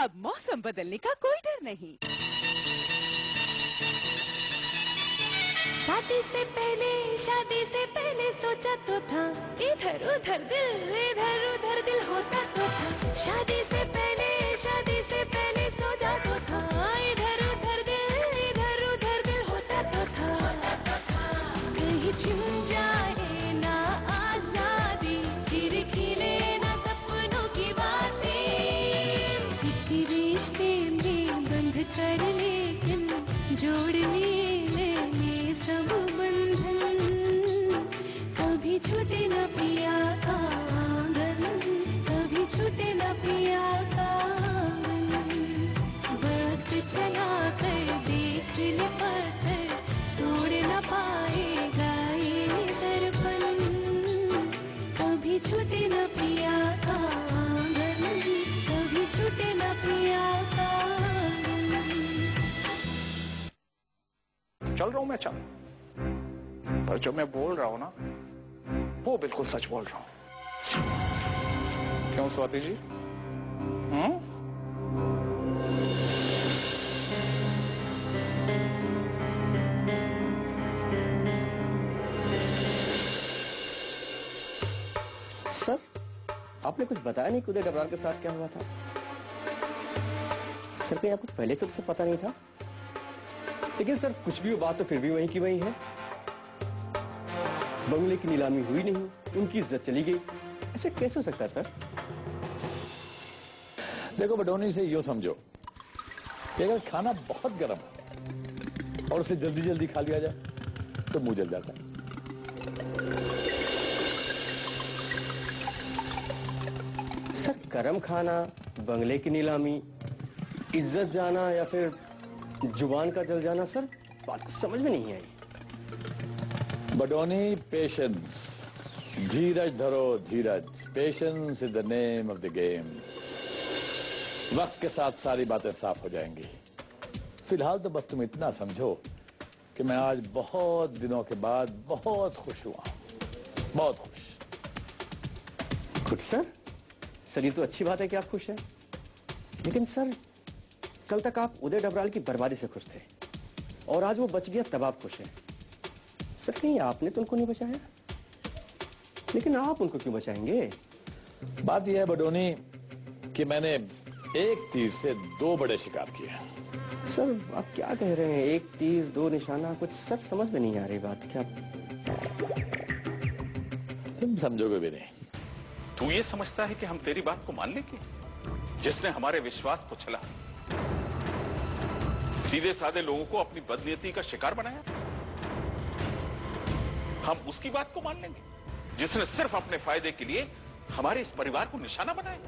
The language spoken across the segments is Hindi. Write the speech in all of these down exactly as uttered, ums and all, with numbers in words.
अब मौसम बदलने का कोई डर नहीं। शादी से पहले शादी से पहले सोचा तो था, इधर उधर दिल इधर उधर दिल होता तो था। शादी से पहले शादी से पहले सोचा तो था, इधर उधर दिल इधर उधर दिल होता तो था। कहीं छिन जाए ना आजादी, तिरखी ने ना सपनों की बातें। किसी रिश्ते में बंध कर लेकिन जोड़ने लेने सब बंधन। कभी छूटे न पिया का आंगन, कभी छूटे न पिया का आंगन। वक्त चला कर देख ले पत्थर, तोड़ न पाएगा ये दर्पण। कभी छूटे न पिया का आंगन, कभी छूटे न पिया का चल रहा हूं मैं चल, पर जो मैं बोल रहा हूं ना वो बिल्कुल सच बोल रहा हूं। क्यों स्वाति जी? हम्म सर, आपने कुछ बताया नहीं कि उदय डबराल के साथ क्या हुआ था। सर क्या आपको पहले से उससे पता नहीं था? लेकिन सर कुछ भी हो बात तो फिर भी वहीं की वहीं है। बंगले की नीलामी हुई नहीं, उनकी इज्जत चली गई, ऐसे कैसे हो सकता है सर? देखो बडोनी से यूं समझो कि अगर खाना बहुत गर्म है और उसे जल्दी जल्दी खा लिया जाए तो मुंह जल जाता है। सर गर्म खाना, बंगले की नीलामी, इज्जत जाना या फिर जुबान का जल जाना, सर बात कुछ समझ में नहीं आई। बडोनी पेशेंस, धीरज धरो धीरज। Patience is the name of the game. वक्त के साथ सारी बातें साफ हो जाएंगी। फिलहाल तो बस तुम इतना समझो कि मैं आज बहुत दिनों के बाद बहुत खुश हुआ, बहुत खुश। खुश सर? सर ये तो अच्छी बात है कि आप खुश हैं, लेकिन सर कल तक आप उदय डबराल की बर्बादी से खुश थे और आज वो बच गया तब आप खुश हैं। सर कहीं आपने तो उनको नहीं बचाया? लेकिन आप उनको क्यों बचाएंगे? बात यह है बडोनी कि मैंने एक तीर से दो बड़े शिकार किए। सर आप क्या कह रहे हैं? एक तीर दो निशाना, कुछ सर समझ में नहीं आ रही बात। क्या तुम समझोगे भी नहीं। तू ये समझता है कि हम तेरी बात को मान लेंगे जिसने हमारे विश्वास को छला? सीधे साधे लोगों को अपनी बदनीयती का शिकार बनाया। हम उसकी बात को मान लेंगे जिसने सिर्फ अपने फायदे के लिए हमारे इस परिवार को निशाना बनाया।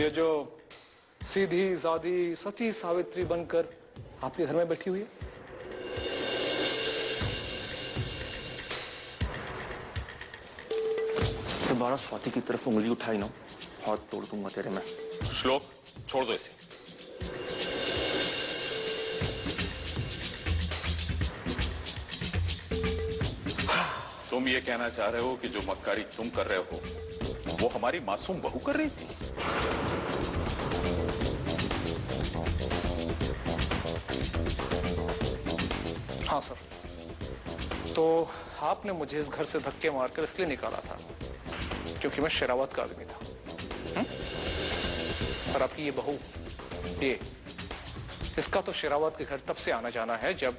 ये जो सीधी सादी सच्ची सावित्री बनकर आपके घर में बैठी हुई है, दोबारा स्वाति की तरफ उंगली उठाई ना, हाथ तोड़ दूंगा तेरे में। श्लोक छोड़ दो इसे। तुम ये कहना चाह रहे हो कि जो मक्कारी तुम कर रहे हो वो हमारी मासूम बहू कर रही थी? हाँ सर, तो आपने मुझे इस घर से धक्के मारकर इसलिए निकाला था क्योंकि मैं शेरावत का आदमी था। पर आपकी ये बहू, ये इसका तो शेरावत के घर तब से आना जाना है जब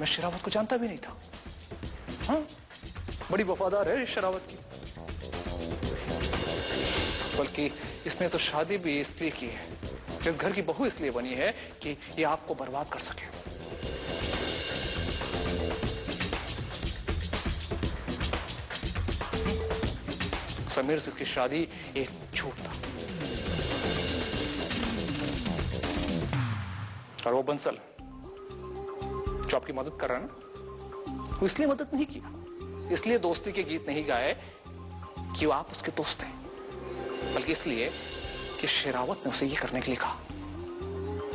मैं शेरावत को जानता भी नहीं था। हाँ, बड़ी वफादार है शेरावत की, बल्कि इसने तो शादी भी इसलिए की है, इस घर की बहू इसलिए बनी है कि ये आपको बर्बाद कर सके। समीर से इसकी शादी एक झूठ था और वो बंसल जो आपकी मदद कर रहा है ना, वो इसलिए मदद नहीं किया, इसलिए दोस्ती के गीत नहीं गाए कि वो आप उसके दोस्त हैं, बल्कि इसलिए कि शेरावत ने उसे ये करने के लिए कहा,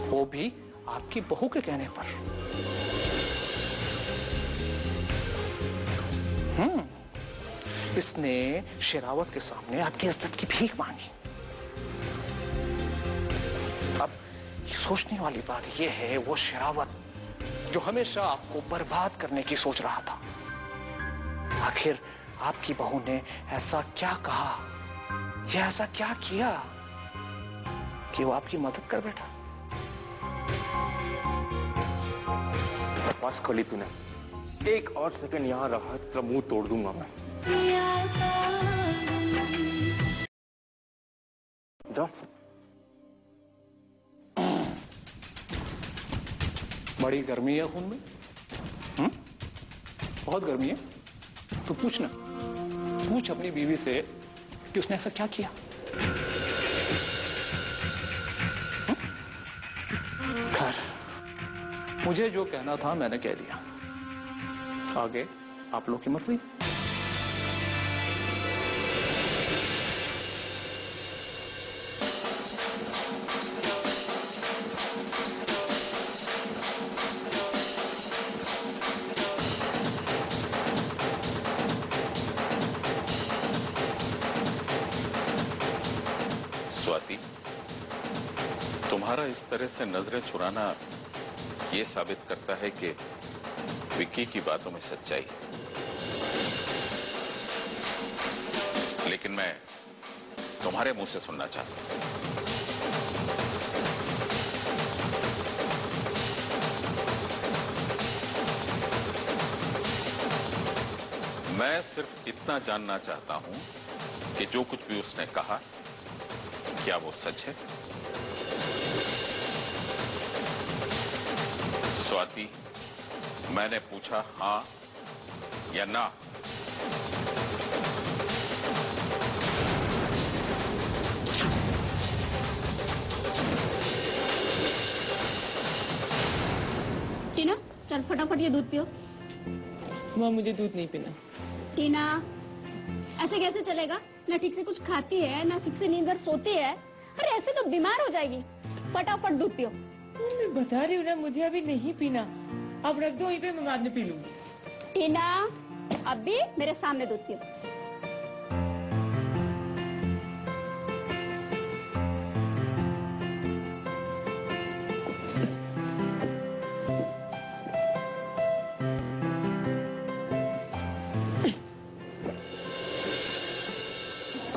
वो भी आपकी बहू के कहने पर। हम्म इसने शेरावत के सामने आपकी इज्जत की भीख मांगी। अब सोचने वाली बात यह है वो शेरावत जो हमेशा आपको बर्बाद करने की सोच रहा था, आखिर आपकी बहू ने ऐसा क्या कहा, यह ऐसा क्या किया कि वो आपकी मदद कर बैठा? बस खोली तूने, एक और सेकंड यहाँ रहा तेरा मुंह तोड़ दूंगा मैं। जा, बड़ी गर्मी है खून में, हम्म, बहुत गर्मी है। तो पूछ ना, पूछ अपनी बीवी से कि उसने ऐसा क्या किया। खैर, मुझे जो कहना था मैंने कह दिया, आगे आप लोग की मर्जी। तुम्हारा इस तरह से नजरें चुराना ये साबित करता है कि विक्की की बातों में सच्चाई है, लेकिन मैं तुम्हारे मुंह से सुनना चाहता हूं। मैं सिर्फ इतना जानना चाहता हूं कि जो कुछ भी उसने कहा क्या वो सच है? स्वाति, मैंने पूछा हां या ना। टीना, चल फटाफट ये दूध पियो। मां, मुझे दूध नहीं पीना। टीना, ऐसे कैसे चलेगा? ना ठीक से कुछ खाती है, ना ठीक से नींद सोती है। अरे ऐसे तो बीमार हो जाएगी। फटाफट दूध पियो। मैं बता रही हूँ ना, मुझे अभी नहीं पीना। अब रख दो वहीं पे, मैं बाद में पी लूंगी। टीना, अब भी मेरे सामने दूध पियो।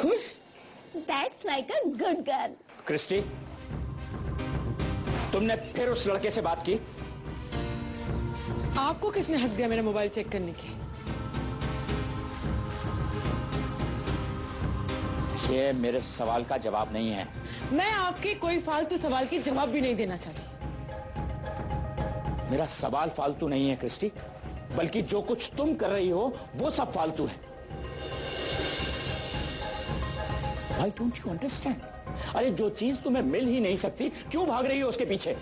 खुश? That's like a good girl. Christy, तुमने फिर उस लड़के से बात की? आपको किसने हक दिया मेरा मोबाइल चेक करने की? ये मेरे सवाल का जवाब नहीं है। मैं आपके कोई फालतू सवाल की जवाब भी नहीं देना चाहती। मेरा सवाल फालतू नहीं है क्रिस्टी, बल्कि जो कुछ तुम कर रही हो वो सब फालतू है। Why don't you understand? अरे जो चीज तुम्हें मिल ही नहीं सकती क्यों भाग रही हो उसके पीछे?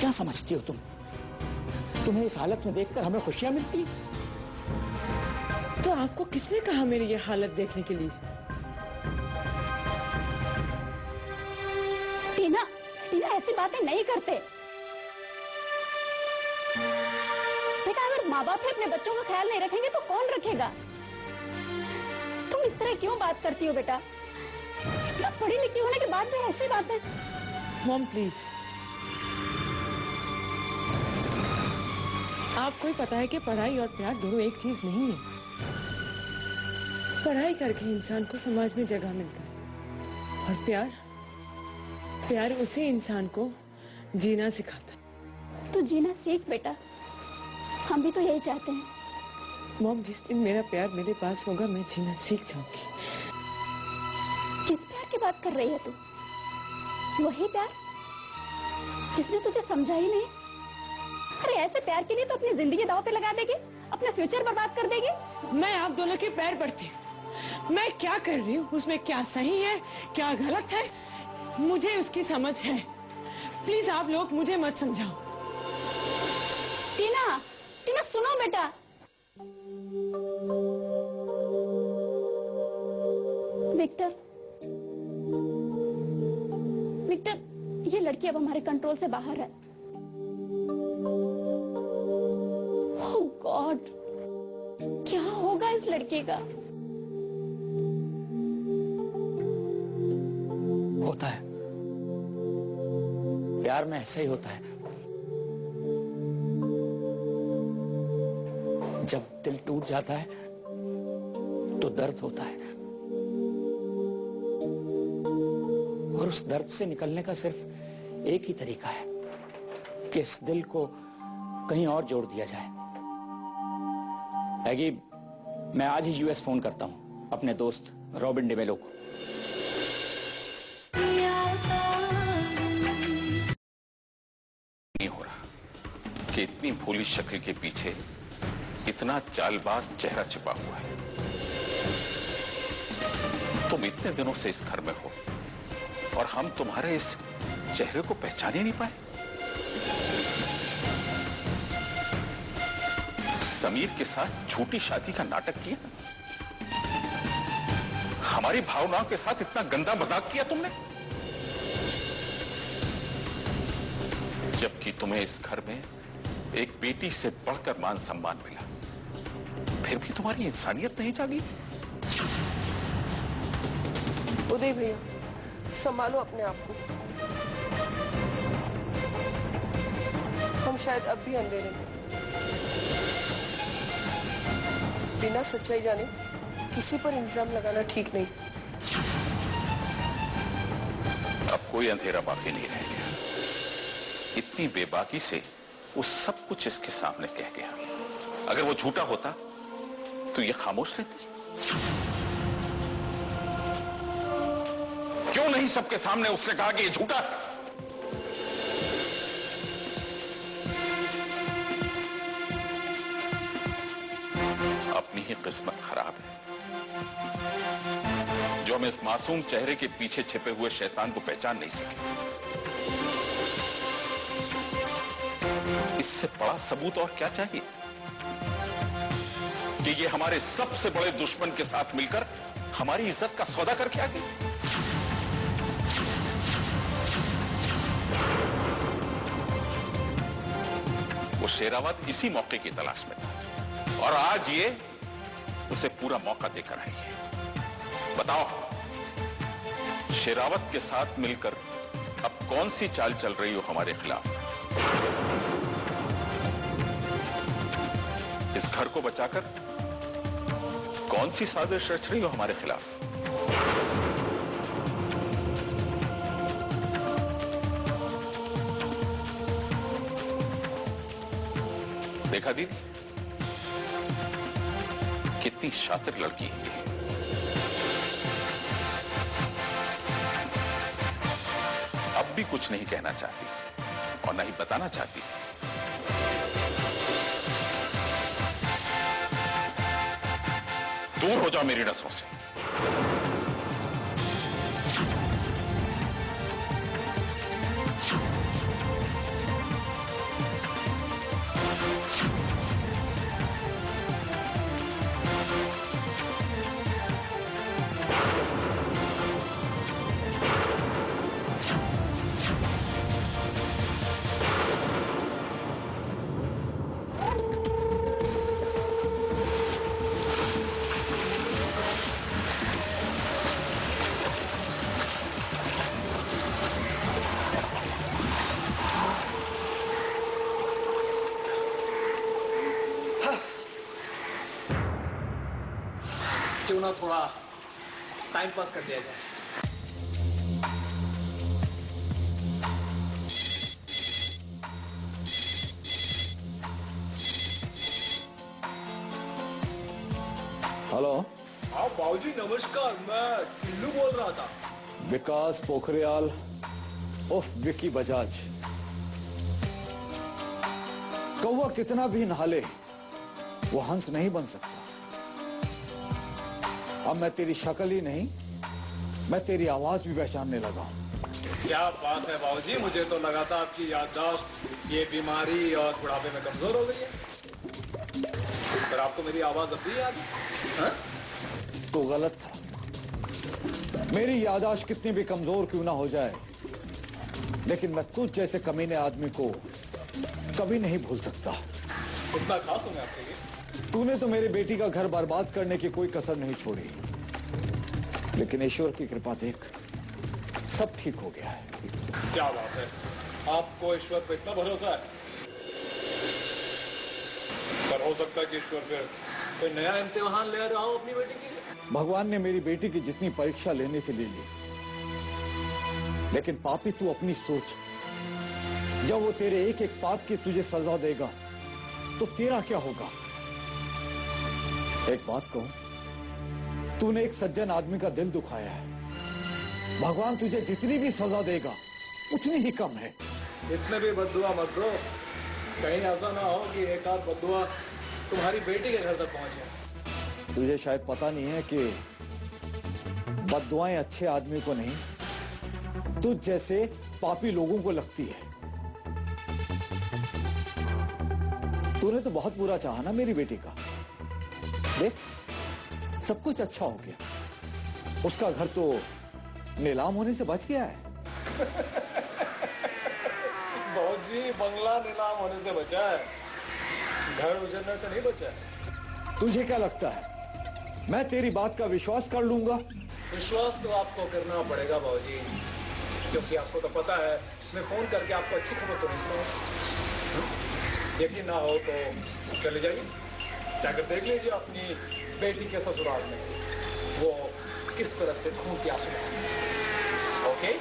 क्या समझती हो तुम? तुम्हें इस हालत में देखकर हमें खुशियां मिलती? तो आपको किसने कहा मेरी ये हालत देखने के लिए? टीना, टीना ऐसी बातें नहीं करते। बेटा, अगर माँ बाप ही अपने बच्चों का ख्याल नहीं रखेंगे तो कौन रखेगा? इस तरह क्यों बात करती हो बेटा? इतना पढ़ी लिखी होने के बाद भी ऐसी बात है? मॉम प्लीज, आपको ही पता है कि पढ़ाई और प्यार दोनों एक चीज नहीं है। पढ़ाई करके इंसान को समाज में जगह मिलता है और प्यार प्यार उसी इंसान को जीना सिखाता। तो जीना सीख बेटा, हम भी तो यही चाहते हैं। मॉम, जिस दिन मेरा प्यार मेरे पास होगा मैं जीना सीख जाऊंगी। किस प्यार की बात कर रही है तू? वही प्यार जिसने तुझे समझा ही नहीं। अरे ऐसे प्यार के लिए तो अपनी जिंदगी दांव पे लगा देगी, अपना फ्यूचर बर्बाद कर देगी। मैं आप दोनों के पैर पड़ती हूँ। मैं क्या कर रही हूँ उसमें क्या सही है क्या गलत है मुझे उसकी समझ है। प्लीज आप लोग मुझे मत समझाओ। टीना, टीना सुनो बेटा, विक्टर, विक्टर ये लड़की अब हमारे कंट्रोल से बाहर है। ओह गॉड, लड़केगा। होता है प्यार में, ऐसा ही होता है। जब दिल टूट जाता है तो दर्द होता है, और उस दर्द से निकलने का सिर्फ एक ही तरीका है कि इस दिल को कहीं और जोड़ दिया जाए। एगी, मैं आज ही यूएस फोन करता हूं अपने दोस्त रॉबिन डे मेलो को। नहीं हो रहा कि इतनी भोली शक्ल के पीछे इतना चालबाज चेहरा छिपा हुआ है। तुम इतने दिनों से इस घर में हो और हम तुम्हारे इस चेहरे को पहचान ही नहीं पाए। समीर के साथ झूठी शादी का नाटक किया, हमारी भावनाओं के साथ इतना गंदा मजाक किया तुमने, जबकि तुम्हें इस घर में एक बेटी से बढ़कर मान सम्मान मिला, फिर भी तुम्हारी इंसानियत नहीं जागी। उदय भैया, संभालो अपने आप को, हम शायद अब भी अंधेरे में। बिना सच्चाई जाने किसी पर इल्जाम लगाना ठीक नहीं। अब कोई अंधेरा बाकी नहीं रह गया। इतनी बेबाकी से वो सब कुछ इसके सामने कह गया। अगर वो झूठा होता तो ये खामोश रहती। क्यों नहीं सबके सामने उसने कहा कि ये झूठा है? अपनी ही किस्मत खराब है जो हम इस मासूम चेहरे के पीछे छिपे हुए शैतान को पहचान नहीं सके। इससे बड़ा सबूत और क्या चाहिए कि ये हमारे सबसे बड़े दुश्मन के साथ मिलकर हमारी इज्जत का सौदा करके आ गई। वो शेरावत इसी मौके की तलाश में था और आज ये उसे पूरा मौका देकर आई है। बताओ, शेरावत के साथ मिलकर अब कौन सी चाल चल रही हो हमारे खिलाफ? इस घर को बचाकर कौन सी साजिश रच रही हो हमारे खिलाफ? देखा दीदी, कितनी शातिर लड़की है। अब भी कुछ नहीं कहना चाहती और ना ही बताना चाहती। दूर हो जाओ मेरी नजरों से। थोड़ा टाइम पास कर दिया जाए। हेलो। हाँ बाबूजी नमस्कार, मैं किल्लू बोल रहा था। विकास पोखरियाल उफ विक्की बजाज। कौवा कितना भी नहाले वो हंस नहीं बन सकता। अब मैं तेरी शक्ल ही नहीं, मैं तेरी आवाज भी पहचानने लगा हूँ। क्या बात है बाबूजी, मुझे तो लगा था आपकी याददाश्त ये बीमारी और बुढ़ापे में कमजोर हो गई है, पर आपको मेरी आवाज अब भी याद है? तो गलत था। मेरी याददाश्त कितनी भी कमजोर क्यों ना हो जाए, लेकिन मैं तुझ जैसे कमीने आदमी को कभी नहीं भूल सकता। इतना खास हूँ मैं आपके लिए। तूने तो मेरी बेटी का घर बर्बाद करने की कोई कसर नहीं छोड़ी, लेकिन ईश्वर की कृपा देख सब ठीक हो गया है। क्या बात है, आपको ईश्वर पर इतना भरोसा है? पर हो सकता है कि ईश्वर फिर कोई नया इम्तिहान ले रहा हूं अपनी बेटी के लिए। भगवान ने मेरी बेटी की जितनी परीक्षा लेने के लिए ली, लेकिन पापी तू अपनी सोच, जब वो तेरे एक एक पाप की तुझे सजा देगा तो तेरा क्या होगा? एक बात कहूं, तूने एक सज्जन आदमी का दिल दुखाया है। भगवान तुझे जितनी भी सजा देगा उतनी ही कम है। इतने भी बददुआ मत करो, कहीं ऐसा ना हो कि एक आध बददुआ तुम्हारी बेटी के घर तक पहुंचे। तुझे शायद पता नहीं है कि बददुआएं अच्छे आदमी को नहीं, तुझ जैसे पापी लोगों को लगती है। तूने तो बहुत बुरा चाहा ना मेरी बेटी का, देख सब कुछ अच्छा हो गया, उसका घर तो नीलाम होने से बच गया है। जी, बंगला नीलाम होने से बचा है, घर उजड़ने से नहीं बचा है। तुझे क्या लगता है मैं तेरी बात का विश्वास कर लूंगा? विश्वास तो आपको करना पड़ेगा बाबूजी, क्योंकि आपको तो पता है मैं फोन करके आपको अच्छी खबर तो नहीं सुनाऊं। यकीन ना हो तो चले जाइए, जाकर देख लीजिए अपनी बेटी के ससुराल में वो किस तरह से खून के आंसू बहाएंगे। ओके,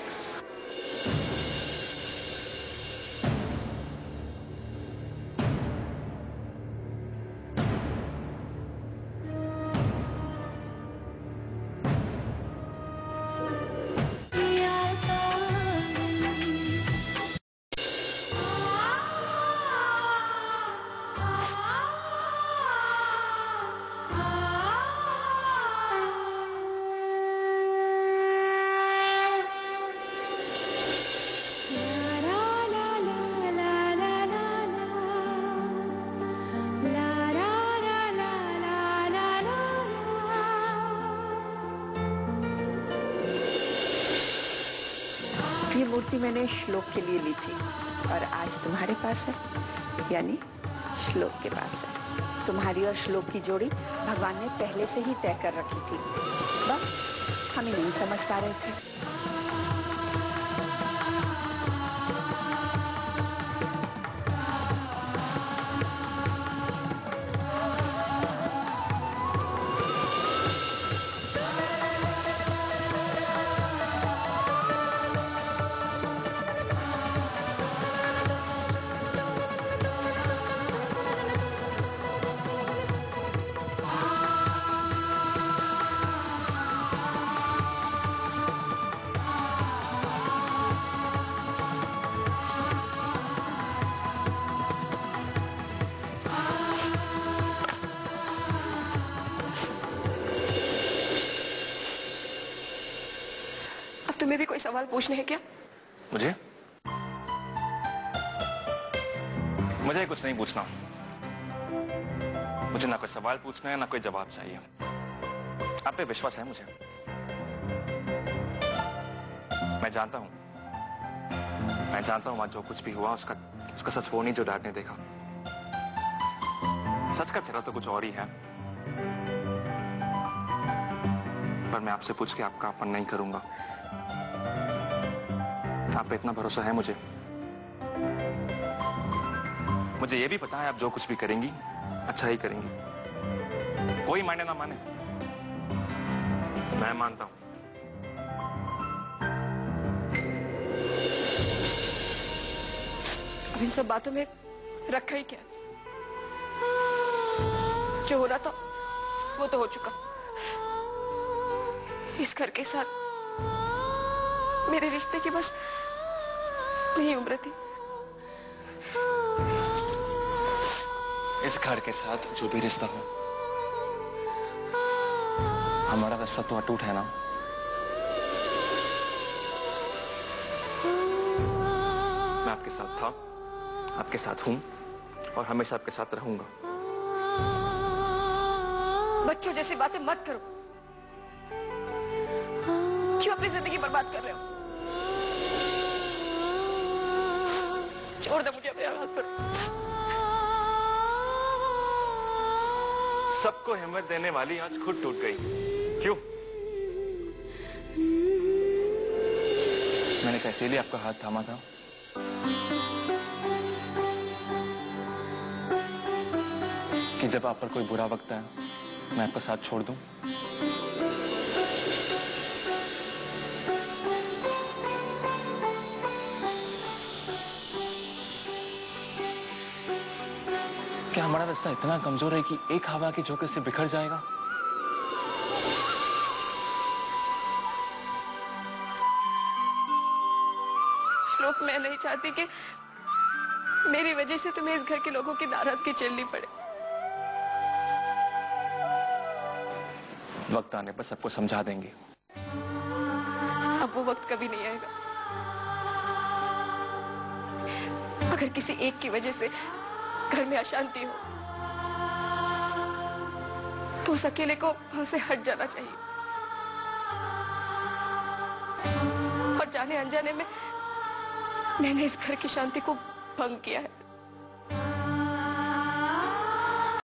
मैंने श्लोक के लिए ली थी और आज तुम्हारे पास है, यानी श्लोक के पास है। तुम्हारी और श्लोक की जोड़ी भगवान ने पहले से ही तय कर रखी थी, बस हम ही नहीं समझ पा रहे थे। सवाल पूछने है क्या? मुझे मुझे कुछ नहीं पूछना, मुझे ना कोई सवाल पूछना है ना कोई जवाब चाहिए। आप पे विश्वास है मुझे, मैं जानता हूं मैं जानता हूं आज जो कुछ भी हुआ उसका उसका सच वो नहीं जो डैड ने देखा। सच का चेहरा तो कुछ और ही है, पर मैं आपसे पूछ के आपका अपमान नहीं करूंगा। आप पे इतना भरोसा है मुझे। मुझे ये भी पता है आप जो कुछ भी करेंगी अच्छा ही करेंगी, कोई माने ना माने मैं मानता हूं। इन सब बातों में रखा ही क्या? जो हो रहा था वो तो हो चुका। इस घर के साथ मेरे रिश्ते की बस नहीं उम्र थी। इस घर के साथ जो भी रिश्ता हो, हमारा रिश्ता तो अटूट है ना। मैं आपके साथ था, आपके साथ हूं और हमेशा आपके साथ रहूंगा। बच्चों जैसी बातें मत करो, क्यों अपनी जिंदगी बर्बाद कर रहे हो? छोड़ दे मुझे अपने हाथ पर। सबको हिम्मत देने वाली आज खुद टूट गई। क्यों? मैंने कैसे लिए आपका हाथ थामा था? कि जब आप पर कोई बुरा वक्त आए, मैं आपका साथ छोड़ दूं? क्या हमारा रास्ता इतना कमजोर है कि एक हवा के झोंके से बिखर जाएगा? श्लोक, मैं नहीं चाहती कि मेरी वजह से तुम्हें इस घर के लोगों की नाराजगी झेलनी पड़े। वक्त आने पर सबको समझा देंगे। अब वो वक्त कभी नहीं आएगा। अगर किसी एक की वजह से घर में अशांति हो तो उस अकेले को उसे हट जाना चाहिए। और जाने अनजाने में मैंने इस घर की शांति को भंग किया है।